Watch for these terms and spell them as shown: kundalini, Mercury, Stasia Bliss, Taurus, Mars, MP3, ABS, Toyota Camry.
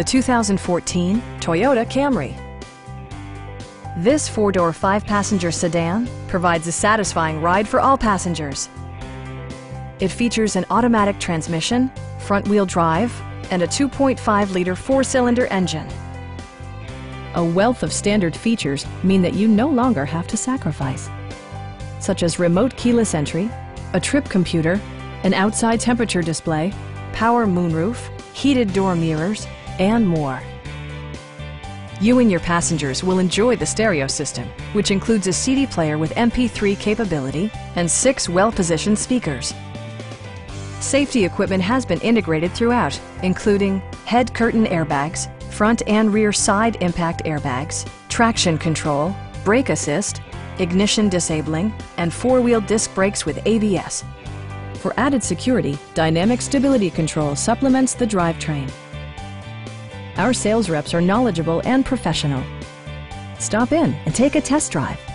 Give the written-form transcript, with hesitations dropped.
the 2014 Toyota Camry. This four-door, five-passenger sedan provides a satisfying ride for all passengers. It features an automatic transmission, front-wheel drive, and a 2.5-liter four-cylinder engine. A wealth of standard features mean that you no longer have to sacrifice, such as remote keyless entry, a trip computer, an outside temperature display, power moonroof, heated door mirrors, and more. You and your passengers will enjoy the stereo system, which includes a CD player with MP3 capability and 6 well-positioned speakers. Safety equipment has been integrated throughout, including head curtain airbags, front and rear side impact airbags, traction control, brake assist, ignition disabling, and four-wheel disc brakes with ABS. For added security, dynamic stability control supplements the drivetrain. Our sales reps are knowledgeable and professional. Stop in and take a test drive.